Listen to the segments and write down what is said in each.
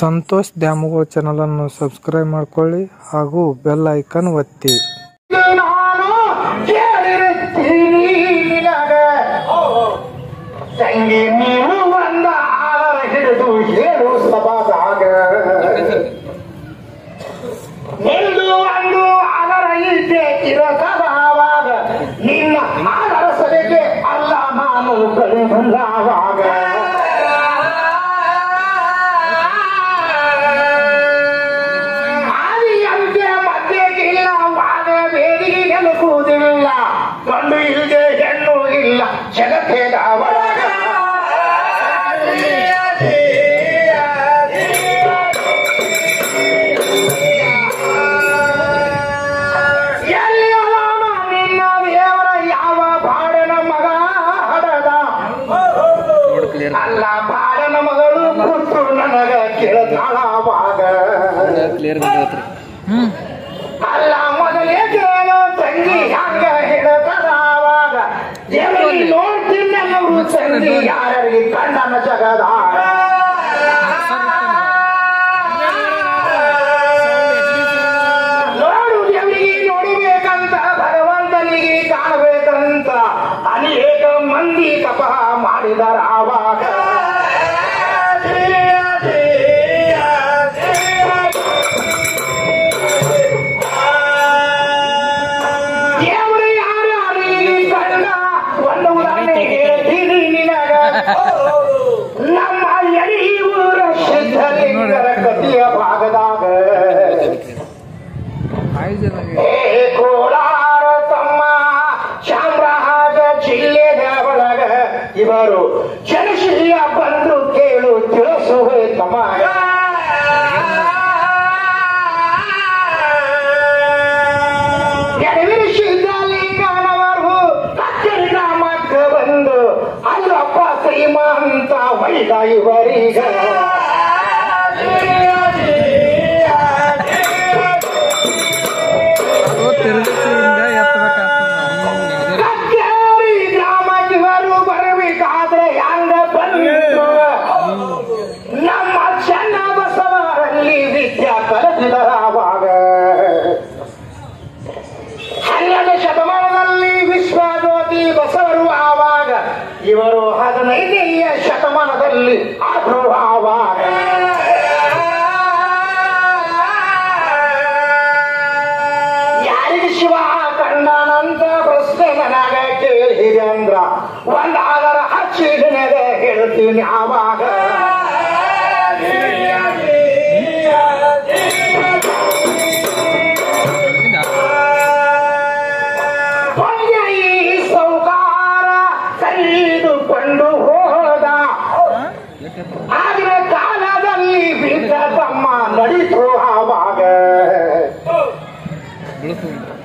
Santosh Dyamugola channel ಅನ್ನು subscribe ಮಾಡಿಕೊಳ್ಳಿ ಹಾಗೂ ಬೆಲ್ ಐಕಾನ್ ಒತ್ತಿ ನಾನು ಹೇಳಿರುತ್ತೀನಿ ನಿನಗೆ ಓ ಸಂಗಿ ನೀನು ಒಂದ ಆಧಾರ ಹಿಡಿದು ಹೇಳು ಸಭಾದಾಗ ನಿಂದು ಒಂದು ಆಧಾರ ಇದೆ ಇರಸಭಾವಾಗ ನಿನ್ನ ಆಧಾರ ಸಭೆಗೆ ಅಲ್ಲ ನಾನು ಕಳೆಬಲ್ಲಾವಾಗ ಅಲ್ಲ ಬಾಡನ ಮಗಳು ಕೂತು ನನಗ ಕೇಳತಾಳವಾಗ ಅಲ್ಲ ಮೊದಲೇ ಕೇಳ ತಂಗಿ ಹಂಗ ಹಿಡತಾಳವಾಗ ಎಲ್ಲಿ ನೋಡ್ತೀನಿ ಅನ್ನೋರು ತಂಗಿ ಯಾರಿಗೆ ಕಂಡನ ಜಗದ ನೋಡು ಎಲ್ಲಿ ನೋಡಬೇಕಂತ ಭಗವಂತನಿಗೆ ಕಾಣಬೇಕಂತ ಅನೇಕ ಮಂದಿ ತಪ ಮಾಡಿದಾರ ಆವಾಗ ನಮ್ಮ ಎಳೆಯೂರ ಸಿದ್ಧಲಿಂಗರ ಕಥೆಯ ಭಾಗದಾಗ ಕೋಲಾರ ತಮ್ಮ ಚಾಮರಾಜ ಜಿಲ್ಲೆಯ ಒಳಗ ಇವರು ಜನಶಿಯ ಬಂದು ಕೇಳು ತಿಳಿಸುವೆ ತಮ್ಮ ಶ್ರೀಮಂತ ವೈದ ಇವರೀಗ ಕಕ್ಕೇರಿ ಗ್ರಾಮಕ್ಕಿವರು ಬರಬೇಕಾದ್ರೆ ಹ್ಯಾಂಗ ಬಂದಿದ್ರು ನಮ್ಮ ಚೆನ್ನ ಬಸವರಲ್ಲಿ ವಿದ್ಯಾ ಕಲಿಸಿದರಾವಾಗ ಹನ್ನೆರಡು ಶತಮಾನದಲ್ಲಿ ವಿಶ್ವಜ್ಯೋತಿ ಬಸವರು ಆವಾಗ ಇವರು 15ನೆಯ ಶತಮಾನದಲ್ಲಿ ಆವಿರ್ಭಾವವಾದ ಯಾರಿಗೆ ಶಿವ ಕಂಡನಂತ ಪ್ರಶ್ನೆ ನನಗ ಕೇಳಿದೆ ಅಂದ್ರ ಒಂದು ಆಧಾರ ಹಚ್ಚಿದನೆಗೆ ಹೇಳ್ತೀನಿ ಆವಾಗ ಆದ್ರೆ ಕಾಲದಲ್ಲಿ ಬಿದ್ದ ತಮ್ಮ ನಡೀತು ಆವಾಗ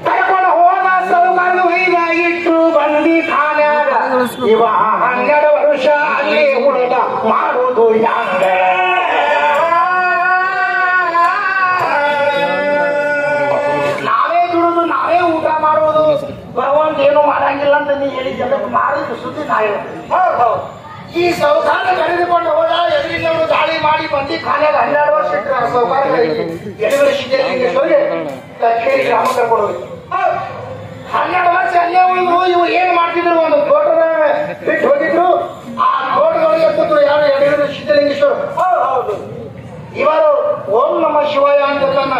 ಕರ್ಕೊಂಡು ಹೋದ ಸೌಕರ್ಯ ವೈದ ಇಟ್ಟು ಬಂದಿ ಖಾನ್ಯಾಗ ಇವ 12 ವರ್ಷ ಅಲ್ಲಿ ಹುಡುಗ ಮಾಡುವುದು ಯಾಂಗ ನಾವೇ ದುಡಿದು ನಾವೇ ಊಟ ಮಾಡೋದು ಭಗವಂತ ಏನು ಮಾಡಂಗಿಲ್ಲ ಅಂತ ನೀ ಹೇಳಿ ಜಗತ್ತು ಮಾಡಿದ್ದು ಸುದ್ದಿ ನಾವೇ ಈ ಸೌಕಾರ್ಯ ಕರೆದುಕೊಂಡು ಹೋದ ಎದುರಿನವರು ದಾಳಿ ಮಾಡಿ ಬಂದು ಖಾನೆಗೆ 12 ವರ್ಷ ಇಟ್ಟರೆ ಸೌಕಾರ ಕಕ್ಕೇರಿ ಗ್ರಾಮ ಕರ್ಕೊಂಡು 12 ವರ್ಷ ಅಲ್ಲೇ ಉಳಿದ್ರು. ಇವ್ರು ಏನ್ ಮಾಡ್ತಿದ್ರು, ಒಂದು ತೋಟದ ಬಿಟ್ಟು ಹೋಗಿದ್ರು. ಆ ತೋಟದೊಳಗೆ ಕೂತರು ಯಾರು? ಯಡಗೂರು ಸಿದ್ಧಲಿಂಗೇಶ್ವರ. ಇವರು ಓಂ ನಮ ಶಿವಾಯ ಅಂತ ತನ್ನ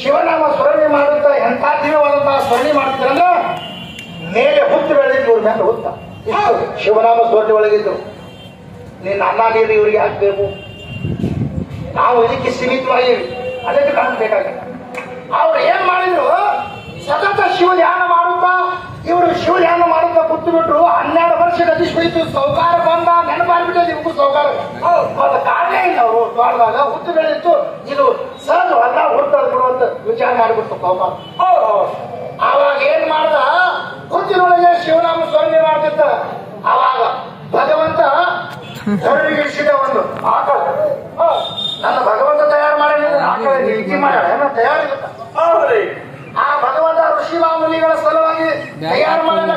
ಶಿವನಾಮ ಸ್ಮರಣೆ ಮಾಡುತ್ತಾ ಎಂತ ದಿನವಾದಂತಹ ಸ್ಮರಣೆ ಮಾಡ್ತಿದ್ರಲ್ಲ, ಮೇಲೆ ಹುತ್ತು ಬೆಳೆದಿದ್ರು. ಇವ್ರ ಮೇಲೆ ಹುತ್ತ ಶಿವನಾಮ ಸ್ಮರಣೆ ಒಳಗಿದ್ರು. ನೀನ್ ಅನ್ನ ನೀರು ಇವ್ರಿಗೆ ಹಾಕ್ಬೇಕು, ನಾವು ಇದಕ್ಕೆ ಸೀಮಿತವಾಗಿ ಅದಕ್ಕೆ ಕಾಣಬೇಕಾಗಿಲ್ಲ. ಅವ್ರು ಏನ್ ಮಾಡಿದ್ರು, ಸತತ ಶಿವಧ್ಯಾನ ಮಾಡುತ್ತಾ ಇವರು ಶಿವಧ್ಯಾನ ಮಾಡುತ್ತಾ ಕೂತು ಬಿಟ್ರು. 12 ವರ್ಷ ಗತಿಸ್ಬಿಟ್ಟು ಸೌಕಾರ ಬಂದ ನೆನಪಾಗ್ಬಿಟ್ಟು ನಿಮಗೂ ಸೌಕಾರ ಕಾರಣ ಇಲ್ಲ. ಅವರು ತೋಟದಾಗ ಹುತ್ತು ಬೆಳೆದಿತ್ತು. ಇದು ಸಹಜ ಹೊಲ ಹುಡ್ತಾಳ್ ಬಿಡುವಂತ ವಿಚಾರ ಮಾಡಿಬಿಡ್ತು ಸೌಕಾರ. ಅವಾಗ ಏನ್ ಮಾಡ್ದ, ಹುತ್ತಿನೊಳಗೆ ಶಿವನಾಮ ಸ್ಮರಣೆ ಮಾಡ್ತಿದ್ದ. ಅವಾಗ ಭಗವಂತ ಗಿಡಿಸಿದ ಒಂದು ಆಕಳ, ನನ್ನ ಭಗವಂತ ತಯಾರು ಮಾಡಿ ಆಕಳ ರೀತಿ ಮಾಡ್ಯಾಳ ತಯಾರಿ. ಆ ಭಗವಂತ ಋಷಿ ಮಾಮೂಲಿಗಳ ಸಲುವಾಗಿ ತಯಾರು ಮಾಡಿದ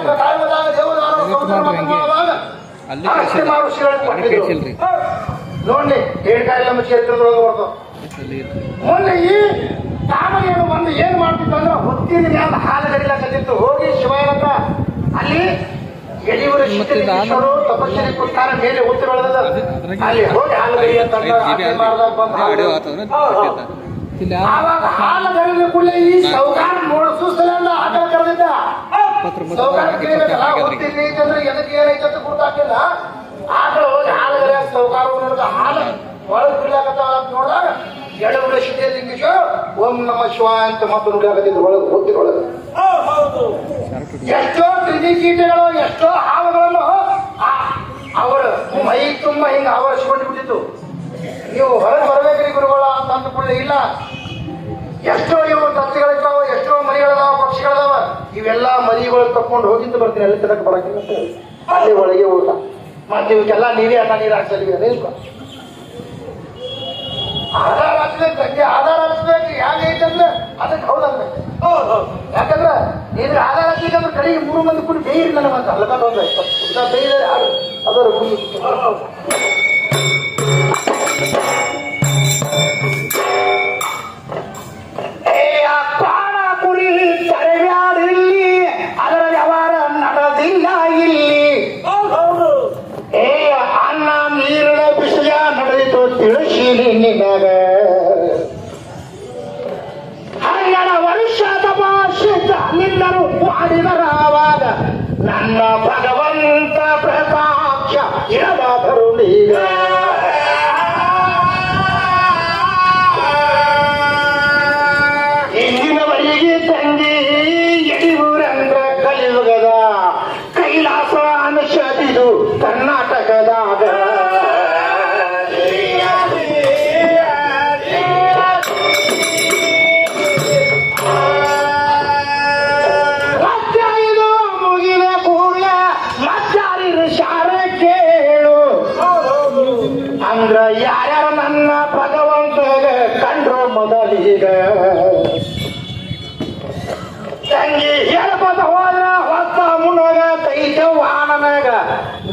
ದೇವದಾರ ಋಷಿಗಳು ಕೊಟ್ಟಿದ್ರು. ನೋಡ್ಲಿ ಟೇಕಾಯಿ ನಮ್ಮ ಕ್ಷೇತ್ರದೊಳಗೆ ಬರ್ತದೆ. ಮೊನ್ನೆ ಈ ಕಾಮನೆಯನ್ನು ಬಂದು ಏನ್ ಮಾಡ್ತಿತ್ತು ಅಂದ್ರೆ ಹೊತ್ತಿನ ಮ್ಯಾಲ ಹಾಲು ಗಡಿಲಕತ್ತಿತ್ತು. ಹೋಗಿ ಶಿವಯ್ಯನಂತ ಅಲ್ಲಿ ಎಲಿವರು ಶಿವರು ತಪಸ್ಸಿಗೆ ಕೂತಾರ ಮೇಲೆ ಉತ್ತರೊಳದ ಅಲ್ಲಿ ಹೋಗಿ ಹಾಲು ಗಡಿಯಂತ ಮಾಡಿದಾಗ ಬಂದ ಆವಾಗ ಹಾಲು ಗರಿದ ಕೂಡಲೇ ಈ ಸೌಕಾರ ನೋಡು ಸುಸ್ತಲೆಲ್ಲ ಆಟ ಕರೆದಿದ್ದ ಸೌಕಾರ ಹೊತ್ತಿನ ಐತಂದ್ರೆ ಎದಕ್ಕೆ ಏನೈತೆ ಅಂತ ಗೊತ್ತಾಗಿಲ್ಲ. ಆದ್ರೆ ಹೋಗಿ ಹಾಲು ಗರಿಯ ಸೌಕಾರ ನೋಡಿದ ಹಾಲು ಒಳಗೆ ಬಿಡ್ಲಾಕತ್ತ ನೋಡಿದಾಗ ಎಡಗುಡ ಸಿದ್ಧಲಿಂಗೇಶ ಓಂ ನಮ ಶಿವಾಯ ಅಂತ ಮತ್ತು ನುಡಿಯಾಕತ್ತಿದ್ರು ಒಳಗೆ ಹೊತ್ತಿನೊಳಗೆ. ಎಷ್ಟೋ ಕ್ರಿಮಿ ಕೀಟಗಳು ಎಷ್ಟೋ ಹಾವುಗಳನ್ನು ಅವರು ಮೈ ತುಂಬ ಹಿಂಗೆ ಆವರಿಸಿಕೊಂಡು ಬಿಟ್ಟಿತ್ತು. ನೀವು ಹೊರಗೆ ಬರಬೇಕ್ರಿ ಗುರುಗಳ ಅಂತ ಕೂಡ ಇಲ್ಲ. ಎಷ್ಟೋ ಇವು ತತ್ವಗಳಿದ್ದಾವ, ಎಷ್ಟೋ ಮರಿಗಳದಾವ, ಪಕ್ಷಿಗಳದಾವ, ಇವೆಲ್ಲ ಮರಿಗಳು ತಕ್ಕೊಂಡು ಹೋಗಿದ್ದು ಬರ್ತೀನಿ. ಅಲ್ಲಿ ತನಕ ಬರಕಿಲ್ಲ ಅಲ್ಲಿ ಒಳಗೆ ಊಟ ಮತ್ತೆ ಇವಕ್ಕೆಲ್ಲ ನೀರೇ ಅನ್ನ ನೀರು ಹಾಕ್ಸಲಿದೆ ನಿಲ್ಕೊ ಆಧಾರ ಹಾಕ್ಬೇಕು. ಹಂಗೆ ಆಧಾರ ಹಾಕ್ಸ್ಬೇಕು ಯಾಕೈತಂದ್ರೆ ಅದಕ್ಕೆ ಹೌದಲ್ಲ. ಯಾಕಂದ್ರೆ ನೀರಿಗೆ ಆಧಾರ ಹಾಕ್ಲಿಕ್ಕಂದ್ರೆ ಕಡೆಗೆ ಮೂರು ಮಂದಿ ಕೂಡ ಬೇಯಿರಿ ನನ್ನ ಮತ್ತೆ ಅಲ್ಲದ ಒಂದು ಬೇಯಿದರೆ ಅದರ ನನ್ನ ಭಗವಂತ ಪ್ರಕಾಶ ಇರಲಾದರು ನೀಗ ಇಂದಿನವರೆಗೆ ತಂಗಿ ಯಡಿಯೂರಂದ್ರ ಕಲಿಯುಗದ ಕೈಲಾಸ ಅನುಶಾಸಿದು ಕರ್ನಾಟಕದಾಗ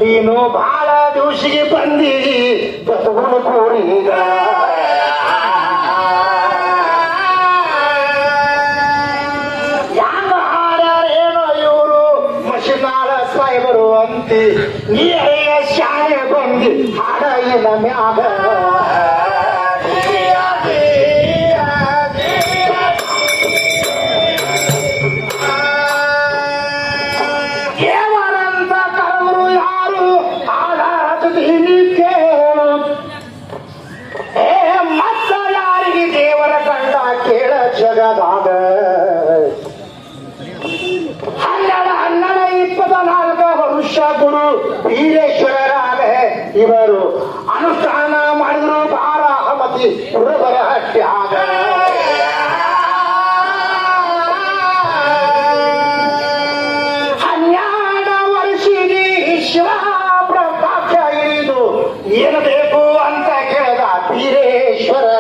ನೀನು ಬಹಳ ದಿವಸಿಗೆ ಬಂದಿ ಬಸವನ ಕೋರಿಗ ಯಾರ ಹಾರೇನೋ ಇವರು ಮಶಿನಾಳ ಸಾಹೇಬರು ಅಂತಿ ನೀ ಶಾಲೆ ಬಂದಿ ಹಾಡ ಏನ ಮ್ಯಾಗ ಇವರು ಅನುಷ್ಠಾನ ಮಾಡಿದ್ರು ಬಾರಾಹಮತಿ ತ್ಯಾಗ ಹನ್ನೆರಡು ವರ್ಷಿಗೆ ಶಿವ ಪ್ರತಾಪ ಇಳಿದು ಏನು ಬೇಕು ಅಂತ ಕೇಳಿದ ಬೀರೇಶ್ವರಗ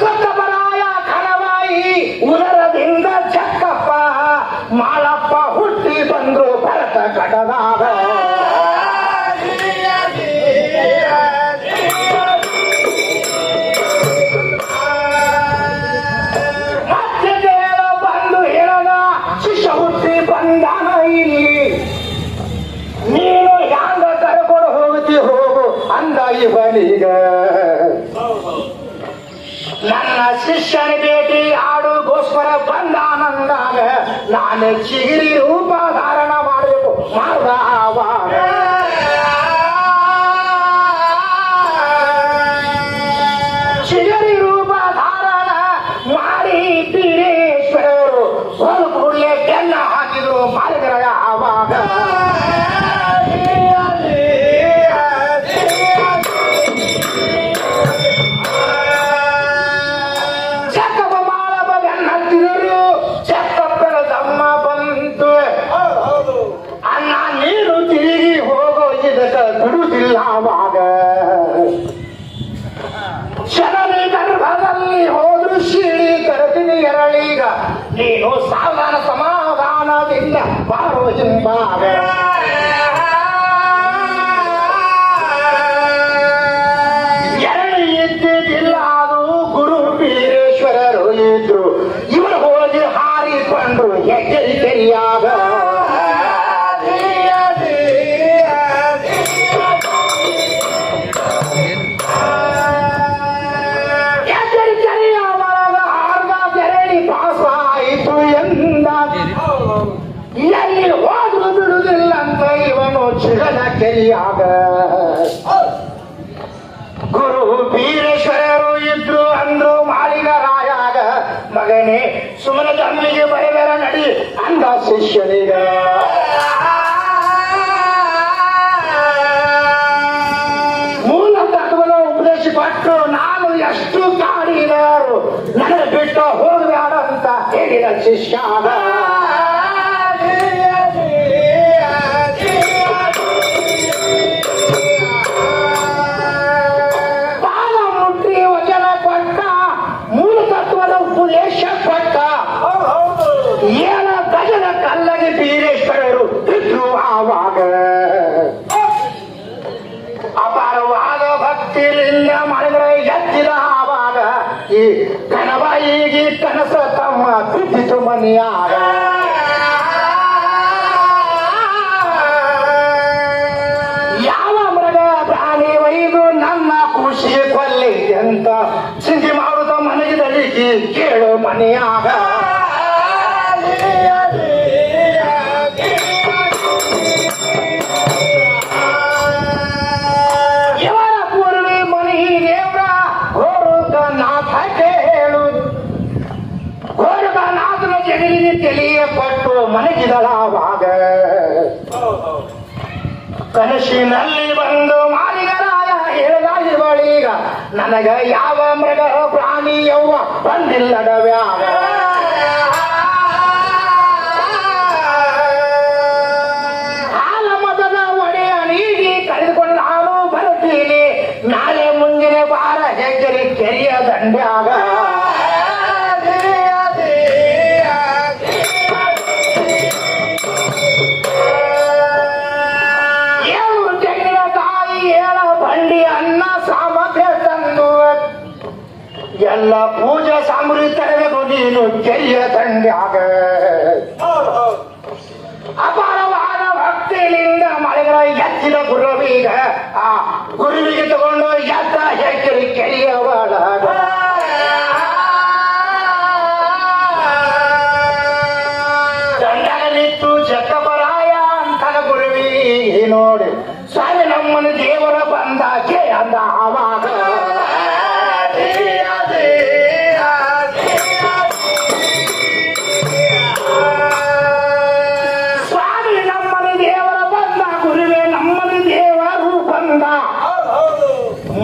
ಕತ್ತಬರಾಯ ಕಣವಾಯಿ ಉದರದಿಂದ ಚಕ್ಕಪ್ಪ ಮಾಲಪ್ಪ ಹುಟ್ಟಿ ಬಂದ್ರು ಭರತ ಕಡದಾಗ ಮಧ್ಯದೇವ ಬಂದು ಹೇಳದ ಶಿಷ್ಯ ಹುಟ್ಟಿ ಬಂದಾನ ಇಲ್ಲಿ ಬಳಿಗ ನನ್ನ ಶಿಷ್ಯನ ಭೇಟಿ ಆಡುಗೋಸ್ಕರ ಬಂದಾನಂದಾಗ ನಾನು ಚಿಗಿರಿ ರೂಪ ಧಾರಣ ಮಾಡಬೇಕು ಮಾಡವಾಗ ಚಿಗಿರಿ ರೂಪ ಧಾರಣ ಮಾಡಿ ಬೀರೇಶ್ವರರು ಹೊರಗೂಡಲೇ ಬೆನ್ನ ಹಾಕಿದ್ರು ಮಾರಿದರ ಆವಾಗ معك شرني دربغلي هود الشيري تركني يرليك نينو ساونا سماغانا دينا باروجن معك ಕನಸಿನಲ್ಲಿ ಬಂದು ಮಾಲಿಗರಾಯ ಹೇಳದಾಗಿ ಬಳಿಗ ನನಗ ಯಾವ ಮೃಗ ಪ್ರಾಣಿ ಯವ್ವ ಬಂದಿಲ್ಲದವ್ಯಾಗ ಹಾಲ ಮದದ ಒಡೆಯ ನೀಗಿ ಕಳೆದುಕೊಂಡು ನಾನು ಬರುತ್ತೀನಿ ನಾಳೆ ಮುಂದಿನ ಬಾರ ಹೆಗ್ಗರಿ ಕೆರೆಯ ದಂಡ್ಯಾಗ ಎಲ್ಲ ಪೂಜಾ ಸಾಮಗ್ರಿ ತರಬೇಕು ನೀನು ಕೆರೆಯ ದಂಡ್ಯಾಗ ಅಪಾರವಾದ ಭಕ್ತಿಯಿಂದ ಮಳೆಗಳ ಎತ್ತಿನ ಗುರುವೀಗ ಆ ಗುರುವಿಗೆ ತಗೊಂಡು ಎತ್ತ ಹೆಕ್ಕರಿ ಕೆರೆಯ ಒಳಗ ದಂಡಾಗ ನಿಂತು ಜಕ್ಕಪರಾಯ ಅಂಥನ ಗುರುವಿ ನೋಡಿ ಸ್ವಾಮಿ ನಮ್ಮನ ದೇವರ ಬಂದಾಕೆ ಅಂದ ಆವಾಗ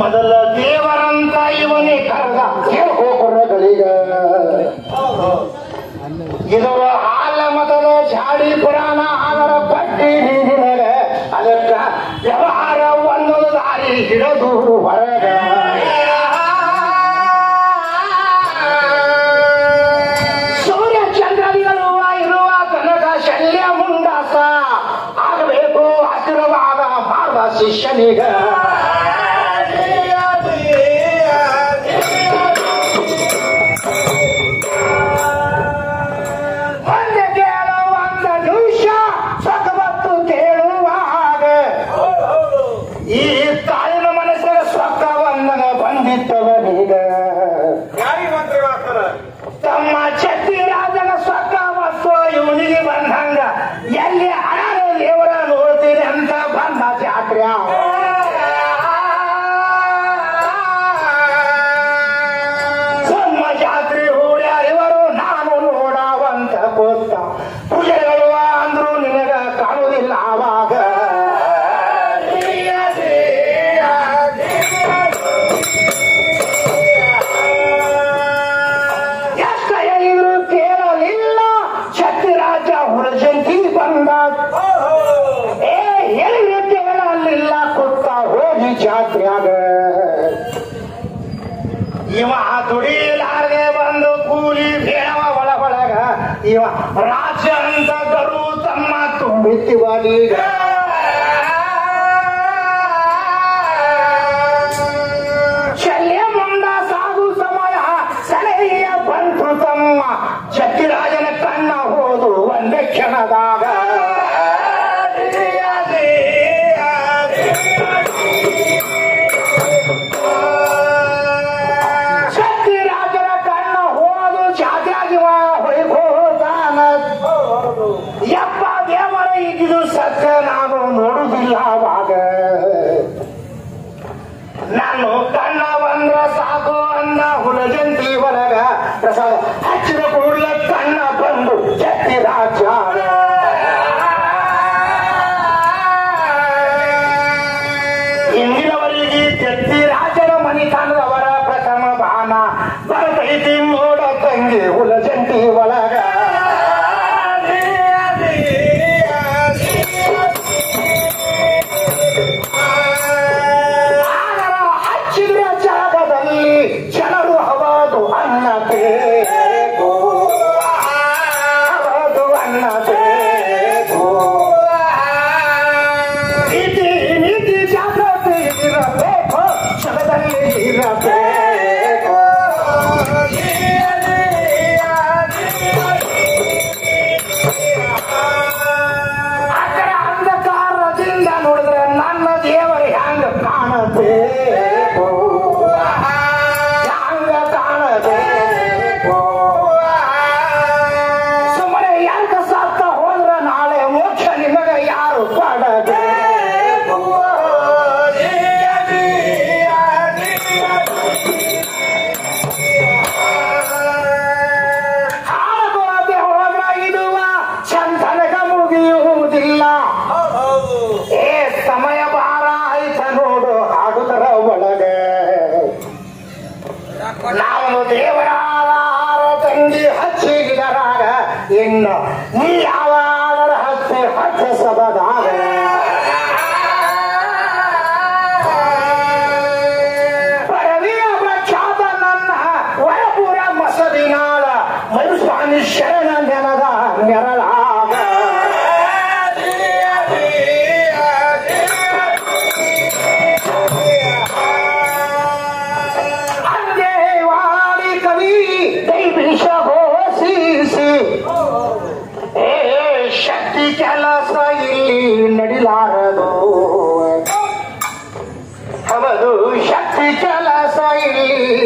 ಮೊದಲ ದೇವರಂತ ಇವನೇ ಕರೆದ ಹೋಗಲಿಗ ಇದವ ಹಾಲ ಮತದ ಜಾಡಿ ಪುರಾಣ ಅದರ ಪಟ್ಟಿ ನೀಡಿದರೆ ಅದಕ್ಕ ವ್ಯವಹಾರ ಒಂದೊಂದು ದಾರಿ ಹಿಡದು ಹೊರಗ ಸೂರ್ಯ ಚಂದ್ರದಿಗಳು ಇರುವ ಕನಕ ಶಲ್ಯ ಮುಂಡಾಸ ಆಗಬೇಕು ಹಸಿರವಾದ ಮಾಡುವ ಶಿಷ್ಯನಿಗ يا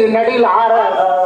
نادي العرب